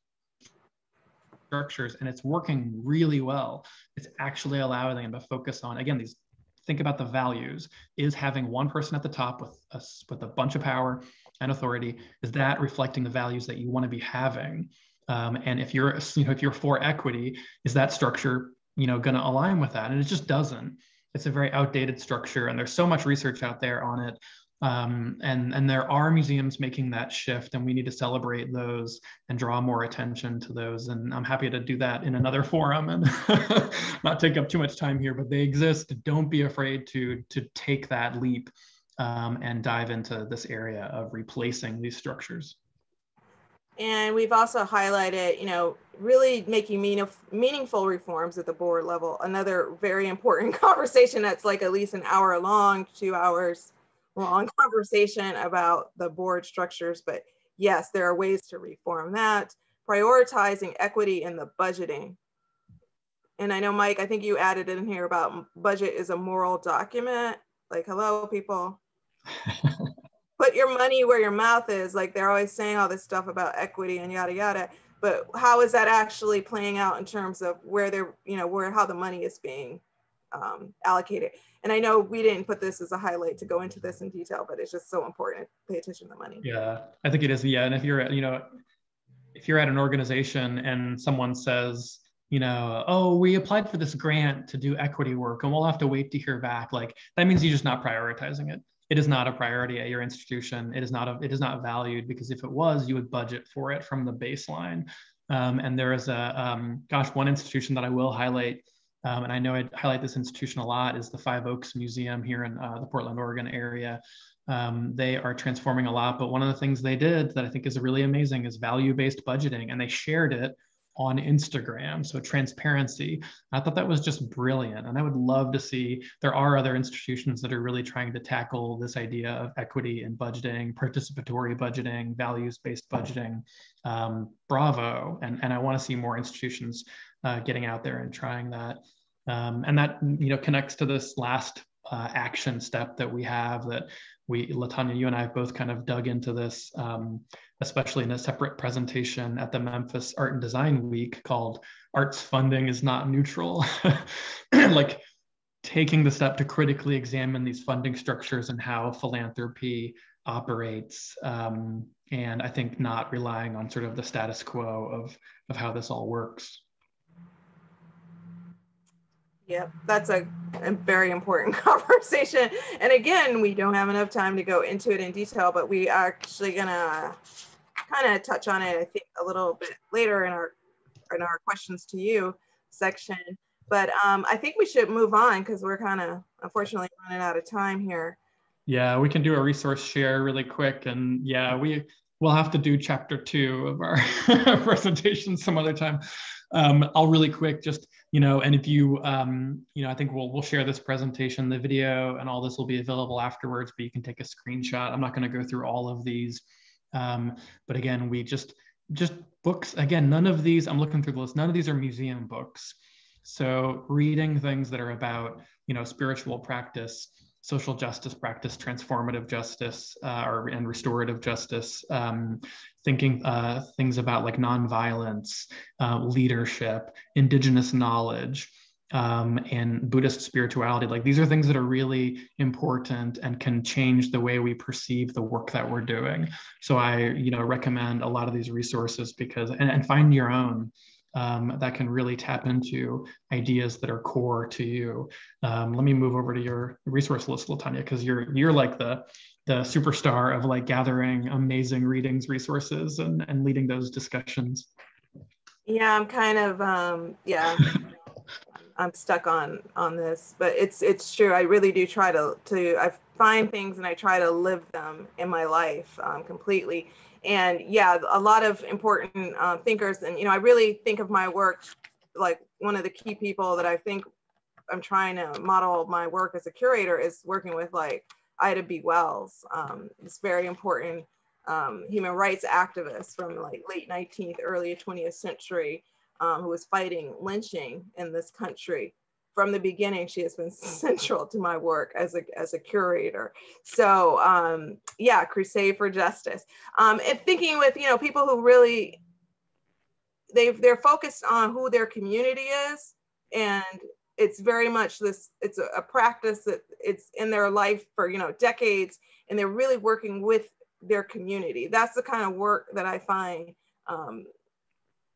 structures and it's working really well. It's actually allowing them to focus on, again, these, think about the values. Is having one person at the top with a, with a bunch of power and authority, is that reflecting the values that you want to be having? Um, and if you're, you know, if you're for equity, is that structure, you know, going to align with that? And it just doesn't. It's a very outdated structure, and there's so much research out there on it. Um, and, and there are museums making that shift, and we need to celebrate those and draw more attention to those. And I'm happy to do that in another forum and not take up too much time here, but they exist. Don't be afraid to, to take that leap um, and dive into this area of replacing these structures. And we've also highlighted, you know, really making meaningful reforms at the board level. Another very important conversation that's like at least an hour long, two hours long conversation about the board structures. But yes, there are ways to reform that, prioritizing equity in the budgeting. And I know, Mike, I think you added in here about budget is a moral document. Like, hello, people. Put your money where your mouth is. Like, they're always saying all this stuff about equity and yada, yada. But how is that actually playing out in terms of where they're, you know, where, how the money is being um, allocated? And I know we didn't put this as a highlight to go into this in detail, but it's just so important. Pay attention to money. Yeah, I think it is. Yeah, and if you're, you know, if you're at an organization and someone says, you know, oh, we applied for this grant to do equity work and we'll have to wait to hear back. Like, that means you're just not prioritizing it. It is not a priority at your institution. It is not a, it is not valued, because if it was, you would budget for it from the baseline. Um, and there is a, um, gosh, one institution that I will highlight, um, and I know I highlight this institution a lot, is the Five Oaks Museum here in uh, the Portland, Oregon area. Um, they are transforming a lot, but one of the things they did that I think is really amazing is value-based budgeting, and they shared it on Instagram. So transparency. I thought that was just brilliant. And I would love to see, there are other institutions that are really trying to tackle this idea of equity and budgeting, participatory budgeting, values-based budgeting. Um, bravo. And, and I want to see more institutions uh, getting out there and trying that. Um, and that, you know, connects to this last uh, action step that we have that we, La Tanya, you and I have both kind of dug into this, um, especially in a separate presentation at the Memphis Art and Design Week called Arts Funding Is Not Neutral. Like, taking the step to critically examine these funding structures and how philanthropy operates. Um, and I think not relying on sort of the status quo of, of how this all works. Yep, that's a, a very important conversation. And again, we don't have enough time to go into it in detail, but we are actually gonna kind of touch on it, I think, a little bit later in our in our questions to you section. But um, I think we should move on because we're kind of unfortunately running out of time here. Yeah, we can do a resource share really quick, and yeah, we we'll have to do chapter two of our presentation some other time. Um, I'll really quick just, you know, and if you, um, you know, I think we'll, we'll share this presentation, the video, and all this will be available afterwards, but you can take a screenshot. I'm not going to go through all of these. Um, but again, we just, just books, again, none of these, I'm looking through the list, none of these are museum books. So reading things that are about, you know, spiritual practice, social justice practice, transformative justice, uh, or, and restorative justice, um, thinking uh, things about like nonviolence, uh, leadership, indigenous knowledge, um, and Buddhist spirituality. Like, these are things that are really important and can change the way we perceive the work that we're doing. So I, you know, recommend a lot of these resources, because, and, and find your own. Um, that can really tap into ideas that are core to you. Um, let me move over to your resource list, La Tanya, because you're you're like the the superstar of like gathering amazing readings, resources, and and leading those discussions. Yeah, I'm kind of um, yeah, I'm stuck on on this, but it's it's true. I really do try to to I find things and I try to live them in my life um, completely. And yeah, a lot of important uh, thinkers. And, you know, I really think of my work, like one of the key people that I think I'm trying to model my work as a curator is working with like Ida B. Wells, um, this very important um, human rights activist from like late nineteenth, early twentieth century, um, who was fighting lynching in this country. From the beginning, she has been central to my work as a, as a curator. So um, yeah, crusade for justice. Um, and thinking with, you know, people who really, they've, they're focused on who their community is, and it's very much this, it's a, a practice that it's in their life for, you know, decades, and they're really working with their community. That's the kind of work that I find, um,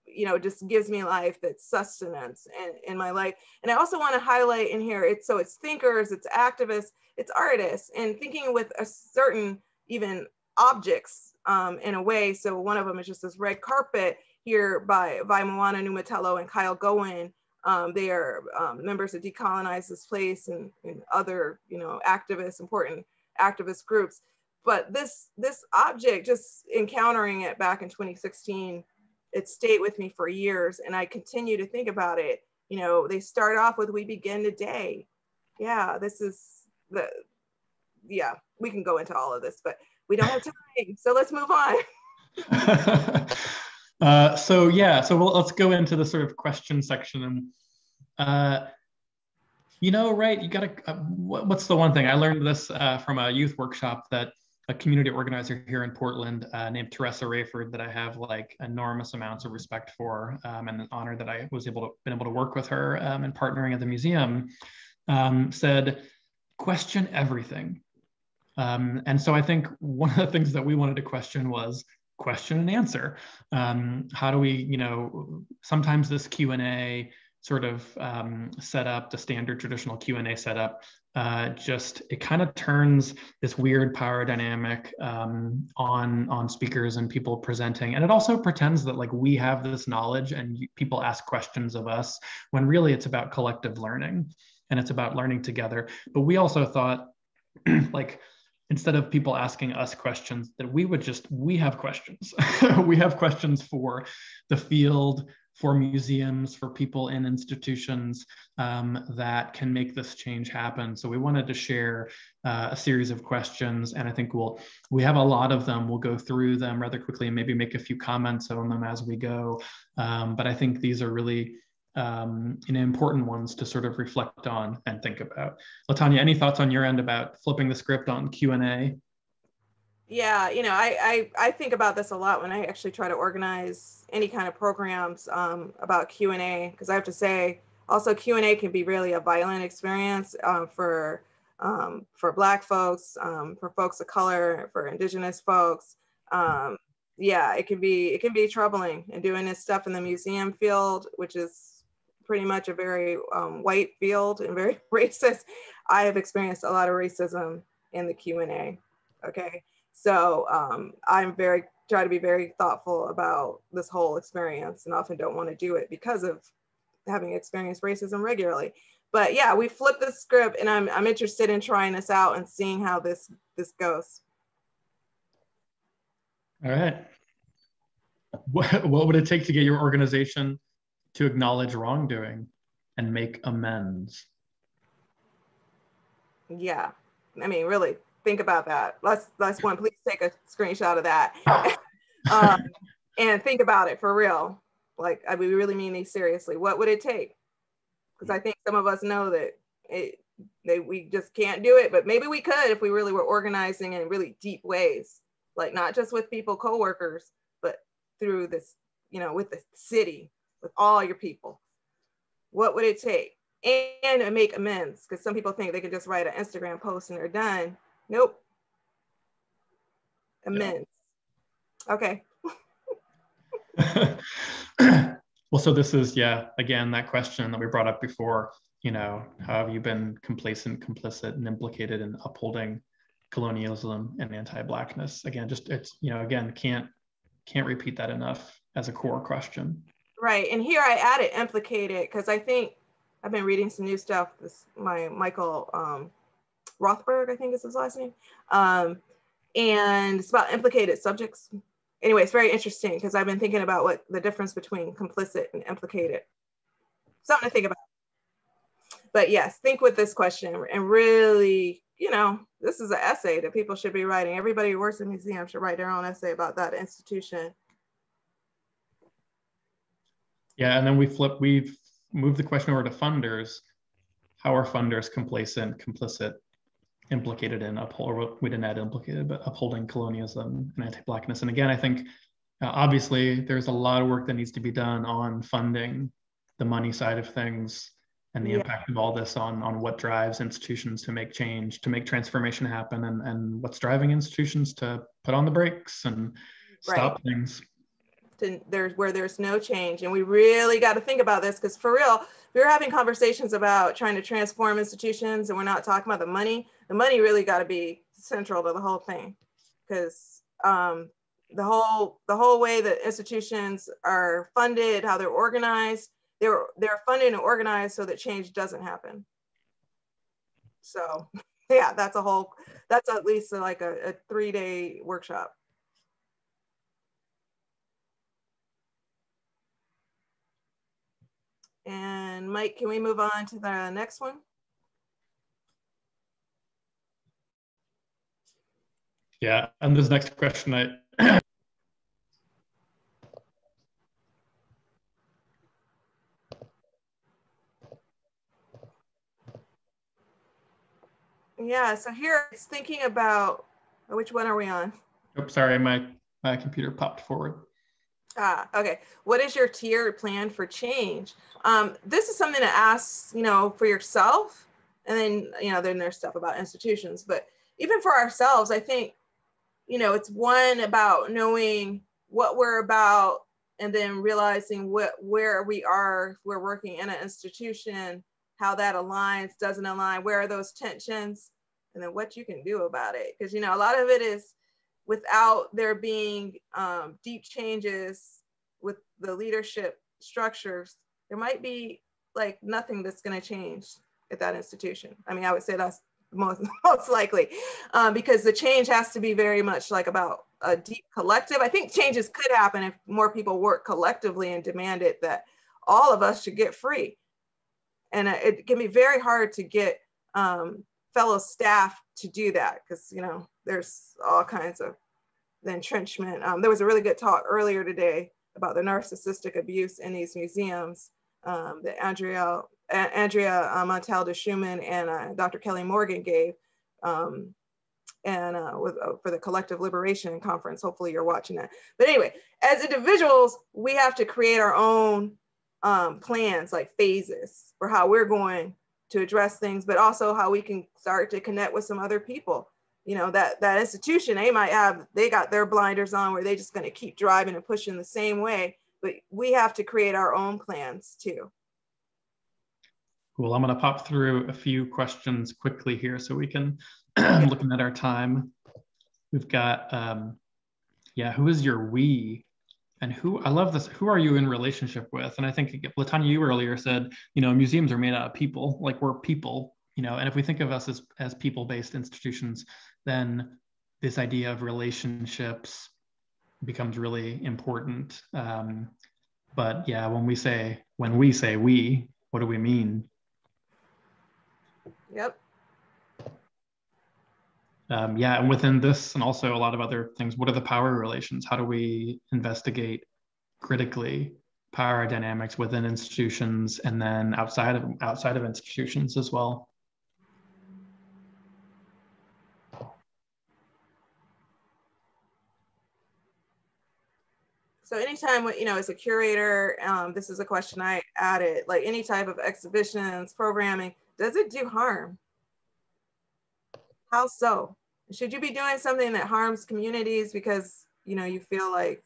you know, just gives me life, that sustenance in, in my life. And I also want to highlight in here, it's, so it's thinkers, it's activists, it's artists, and thinking with a certain even objects um, in a way. So one of them is just this red carpet here by, by Moana Numatello and Kyle Gowen. Um, they are um, members of Decolonize This Place and, and other, you know, activists, important activist groups. But this, this object, just encountering it back in twenty sixteen, it stayed with me for years, and I continue to think about it. You know, they start off with, we begin today. Yeah, this is the, yeah, we can go into all of this, but we don't have time, so let's move on. Uh, so yeah, so we'll, let's go into the sort of question section. And uh, you know, right, you gotta, uh, what, what's the one thing? I learned this uh, from a youth workshop that a community organizer here in Portland uh, named Teresa Rayford, that I have like enormous amounts of respect for, um, and an honor that I was able to, been able to work with her um, and partnering at the museum, um, said, question everything. Um, and so I think one of the things that we wanted to question was, question and answer. Um, how do we, you know, sometimes this Q and A sort of um, setup, the standard traditional Q and A setup, uh, just, it kind of turns this weird power dynamic um, on, on speakers and people presenting. And it also pretends that like we have this knowledge and you, people ask questions of us, when really it's about collective learning and it's about learning together. But we also thought like, instead of people asking us questions, that we would just, we have questions. We have questions for the field, for museums, for people in institutions um, that can make this change happen. So we wanted to share uh, a series of questions, and I think we'll, we have a lot of them. We'll go through them rather quickly and maybe make a few comments on them as we go. Um, but I think these are really um, you know, important ones to sort of reflect on and think about. La Tanya, any thoughts on your end about flipping the script on Q and A? Yeah, you know, I, I, I think about this a lot when I actually try to organize any kind of programs um, about Q and A, because I have to say, also Q and A can be really a violent experience uh, for, um, for Black folks, um, for folks of color, for Indigenous folks. Um, yeah, it can be, it can be troubling, and doing this stuff in the museum field, which is pretty much a very um, white field and very racist. I have experienced a lot of racism in the Q and A, okay? So um, I'm very, try to be very thoughtful about this whole experience, and often don't want to do it because of having experienced racism regularly. But yeah, we flipped the script, and I'm, I'm interested in trying this out and seeing how this, this goes. All right. What, what would it take to get your organization to acknowledge wrongdoing and make amends? Yeah, I mean, really. Think about that. Let's, let's one, please take a screenshot of that. um, and think about it for real. Like, I, we really mean these seriously. What would it take? Because I think some of us know that it, they, we just can't do it, but maybe we could if we really were organizing in really deep ways, like not just with people, coworkers, but through this, you know, with the city, with all your people. What would it take? And, and make amends, because some people think they can just write an Instagram post and they're done. Nope. Immense. Yep. Okay. Well, so this is, yeah, again, that question that we brought up before, you know, how have you been complacent, complicit, and implicated in upholding colonialism and anti-Blackness? Again, just, it's, you know, again, can't, can't repeat that enough as a core question. Right, and here I added implicated, because I think I've been reading some new stuff, this, my Michael, um, Rothberg, I think is his last name. Um, and it's about implicated subjects. Anyway, it's very interesting because I've been thinking about what the difference between complicit and implicated. Something to think about. But yes, think with this question and really, you know, this is an essay that people should be writing. Everybody who works in museums should write their own essay about that institution. Yeah, and then we flip, we've moved the question over to funders. How are funders complacent, complicit, implicated in uphold, we didn't add implicated, but upholding colonialism and anti-Blackness? And again, I think uh, obviously there's a lot of work that needs to be done on funding, the money side of things, and the yeah. impact of all this on, on what drives institutions to make change, to make transformation happen, and, and what's driving institutions to put on the brakes and right. stop things. To, there's, where there's no change. And we really got to think about this, because for real, we were having conversations about trying to transform institutions and we're not talking about the money. The money really got to be central to the whole thing, because um, the whole the whole way that institutions are funded, how they're organized, They're, they're funded and organized so that change doesn't happen. So yeah, that's a whole, that's at least like a, a three day workshop. And Mike, can we move on to the next one? Yeah, and this next question, I yeah, so here it's thinking about, which one are we on? Oh, sorry, my, my computer popped forward. Ah, okay. What is your tiered plan for change? Um, this is something to ask, you know, for yourself. And then, you know, then there's stuff about institutions, but even for ourselves, I think, you know, it's one about knowing what we're about and then realizing what, where we are, if we're working in an institution, how that aligns, doesn't align, where are those tensions, and then what you can do about it. Because, you know, a lot of it is without there being um, deep changes with the leadership structures, there might be like nothing that's going to change at that institution. I mean, I would say that's most, most likely um, because the change has to be very much like about a deep collective. I think changes could happen if more people work collectively and demanded that all of us should get free. And it can be very hard to get um, fellow staff to do that, because, you know, there's all kinds of the entrenchment. Um, there was a really good talk earlier today about the narcissistic abuse in these museums um, that Andrea, Andrea Montel de Schumann and uh, Doctor Kelly Morgan gave um, and uh, with, uh, for the Collective Liberation Conference. Hopefully you're watching that. But anyway, as individuals, we have to create our own Um, plans, like phases for how we're going to address things, but also how we can start to connect with some other people. You know, that that institution, they might have, they got their blinders on where they're just going to keep driving and pushing the same way, but we have to create our own plans too. Cool. I'm going to pop through a few questions quickly here so we can, looking at our time, we've got, um, yeah, who is your we? And who, I love this, who are you in relationship with? And I think La Tanya, you earlier said, you know, museums are made out of people, like we're people, you know, and if we think of us as, as people-based institutions, then this idea of relationships becomes really important. Um, but yeah, when we say, when we say we, what do we mean? Yep. Um, yeah, and within this and also a lot of other things, what are the power relations? How do we investigate critically power dynamics within institutions and then outside of outside of institutions as well? So anytime, you know, as a curator, um, this is a question I added, like any type of exhibitions, programming, does it do harm? How so? Should you be doing something that harms communities because, you know, you feel like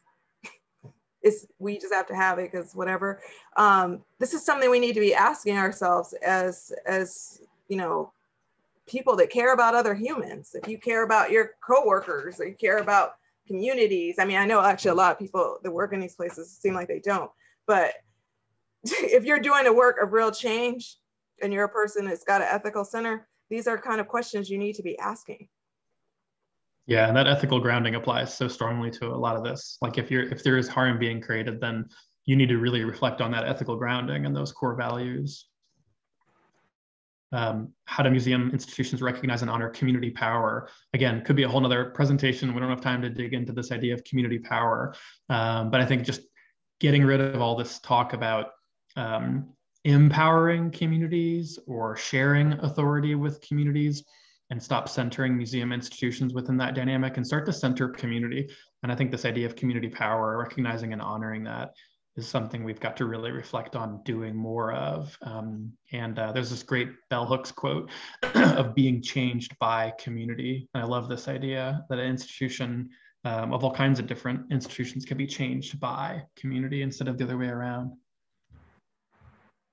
it's, we just have to have it because whatever. Um, this is something we need to be asking ourselves as, as, you know, people that care about other humans. If you care about your coworkers, or you care about communities. I mean, I know actually a lot of people that work in these places seem like they don't, but if you're doing the work of real change and you're a person that's got an ethical center, these are kind of questions you need to be asking. Yeah, and that ethical grounding applies so strongly to a lot of this. Like if you're, if there is harm being created, then you need to really reflect on that ethical grounding and those core values. Um, how do museum institutions recognize and honor community power? Again, could be a whole nother presentation. We don't have time to dig into this idea of community power. Um, but I think just getting rid of all this talk about um, empowering communities or sharing authority with communities, and stop centering museum institutions within that dynamic and start to center community. And I think this idea of community power, recognizing and honoring that, is something we've got to really reflect on doing more of. Um, and uh, there's this great bell hooks quote of being changed by community. And I love this idea that an institution um, of all kinds of different institutions can be changed by community instead of the other way around.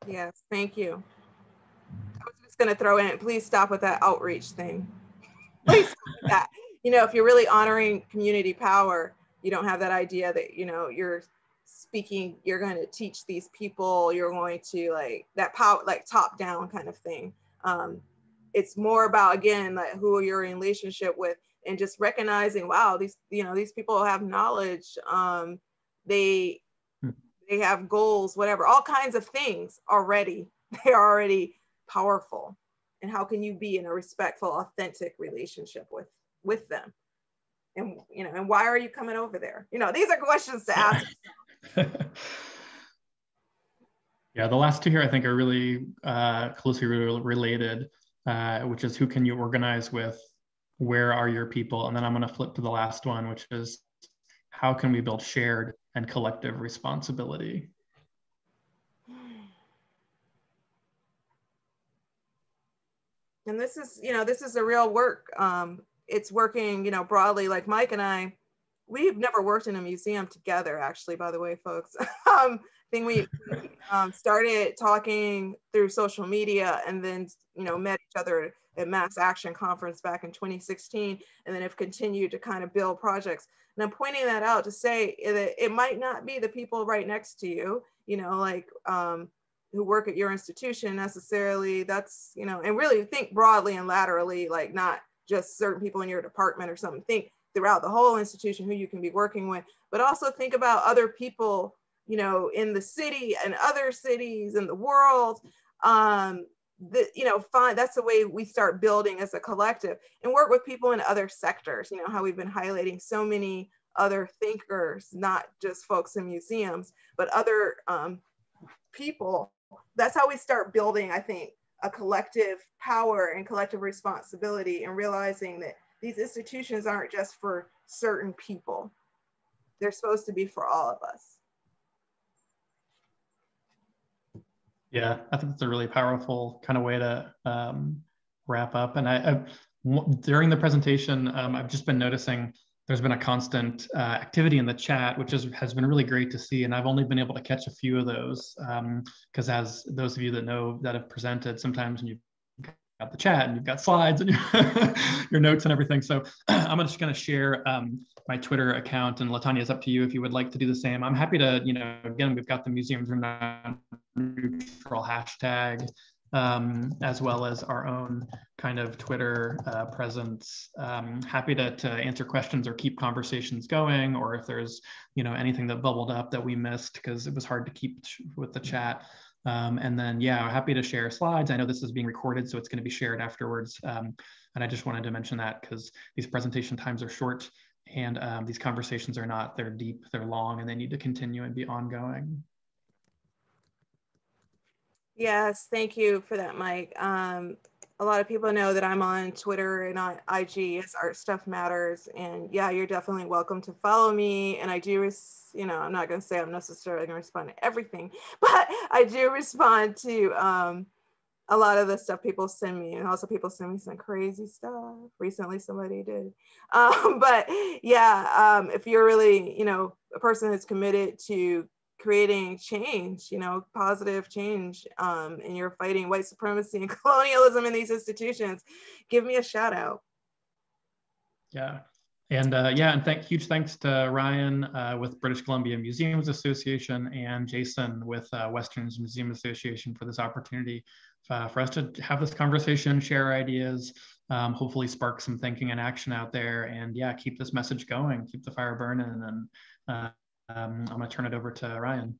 Yes, thank you. I was just gonna throw in, please stop with that outreach thing. Please stop with that. You know, if you're really honoring community power, you don't have that idea that, you know, you're speaking, you're going to teach these people, you're going to like that power, like top down kind of thing. Um, it's more about, again, like who you're in relationship with and just recognizing, wow, these, you know, these people have knowledge. Um, they, they have goals, whatever, all kinds of things already. They're already powerful. And how can you be in a respectful, authentic relationship with, with them? And, you know, and why are you coming over there? You know, these are questions to ask. Yeah, the last two here I think are really uh, closely re related, uh, which is who can you organize with, where are your people, and then I'm going to flip to the last one, which is how can we build shared and collective responsibility? And this is, you know, this is the real work. Um, it's working, you know, broadly, like Mike and I. We've never worked in a museum together, actually, by the way, folks. um, I think we um, started talking through social media and then, you know, met each other at Mass Action Conference back in twenty sixteen, and then have continued to kind of build projects. And I'm pointing that out to say that it might not be the people right next to you, you know, like um, who work at your institution necessarily. That's, you know, and really think broadly and laterally, like not just certain people in your department or something. Think throughout the whole institution who you can be working with, but also think about other people, you know, in the city and other cities in the world. Um, the, you know, find, that's the way we start building as a collective, and work with people in other sectors, you know, how we've been highlighting so many other thinkers, not just folks in museums, but other um, people. That's how we start building, I think, a collective power and collective responsibility, and realizing that these institutions aren't just for certain people. They're supposed to be for all of us. Yeah, I think it's a really powerful kind of way to um, wrap up. And I, I've, during the presentation, um, I've just been noticing there's been a constant uh, activity in the chat, which is, has been really great to see. And I've only been able to catch a few of those, because um, as those of you that know that have presented, sometimes when you got the chat and you've got slides and your notes and everything. So I'm just going to share um, my Twitter account, and La Tanya, it's up to you if you would like to do the same. I'm happy to, you know, again, we've got the Museums Are Not Neutral hashtag, um, as well as our own kind of Twitter uh, presence. Um, happy to, to answer questions or keep conversations going, or if there's, you know, anything that bubbled up that we missed because it was hard to keep with the chat. Um, and then, yeah, happy to share slides. I know this is being recorded, so it's going to be shared afterwards. Um, and I just wanted to mention that because these presentation times are short, and um, these conversations are not. They're deep, they're long, and they need to continue and be ongoing. Yes, thank you for that, Mike. Um, a lot of people know that I'm on Twitter and on I G as Art Stuff Matters. And yeah, you're definitely welcome to follow me. And I do receive, you know, I'm not going to say I'm necessarily going to respond to everything, but I do respond to um, a lot of the stuff people send me, and also people send me some crazy stuff. Recently, somebody did. Um, but yeah, um, if you're really, you know, a person who's committed to creating change, you know, positive change, um, and you're fighting white supremacy and colonialism in these institutions, give me a shout out. Yeah. And uh, yeah, and thank, huge thanks to Ryan uh, with British Columbia Museums Association, and Jason with uh, Western's Museum Association for this opportunity uh, for us to have this conversation, share ideas, um, hopefully spark some thinking and action out there. And yeah, keep this message going, keep the fire burning. And uh, um, I'm gonna turn it over to Ryan.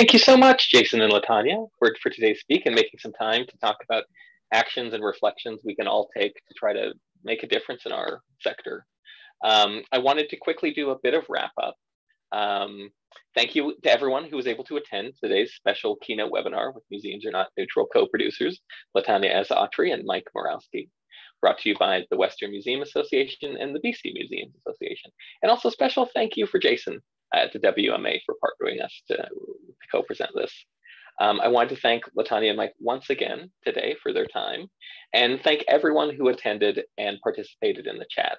Thank you so much, Jason and La Tanya, for, for today's speak and making some time to talk about actions and reflections we can all take to try to make a difference in our sector. Um, I wanted to quickly do a bit of wrap up. Um, thank you to everyone who was able to attend today's special keynote webinar with Museums Are Not Neutral co-producers, La Tanya S. Autry and Mike Murawski, brought to you by the Western Museum Association and the B C Museums Association. And also special thank you for Jason at the W M A for partnering us to co-present this. Um, I wanted to thank La Tanya and Mike once again today for their time, and thank everyone who attended and participated in the chat.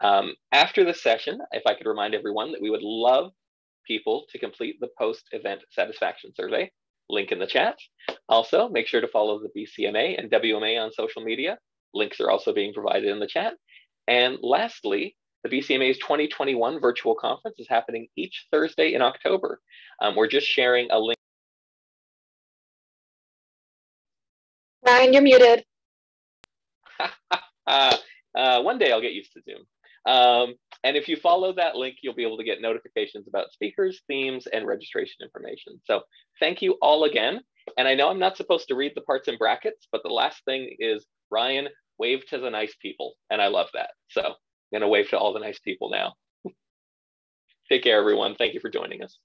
Um, after the session, if I could remind everyone that we would love people to complete the post-event satisfaction survey, link in the chat. Also, make sure to follow the B C M A and W M A on social media. Links are also being provided in the chat. And lastly, the B C M A's twenty twenty-one virtual conference is happening each Thursday in October. Um, we're just sharing a link. Ryan, you're muted. uh, one day I'll get used to Zoom. Um, and if you follow that link, you'll be able to get notifications about speakers, themes, and registration information. So thank you all again. And I know I'm not supposed to read the parts in brackets, but the last thing is, Ryan, wave to the nice people. And I love that. So I'm going to wave to all the nice people now. Take care, everyone. Thank you for joining us.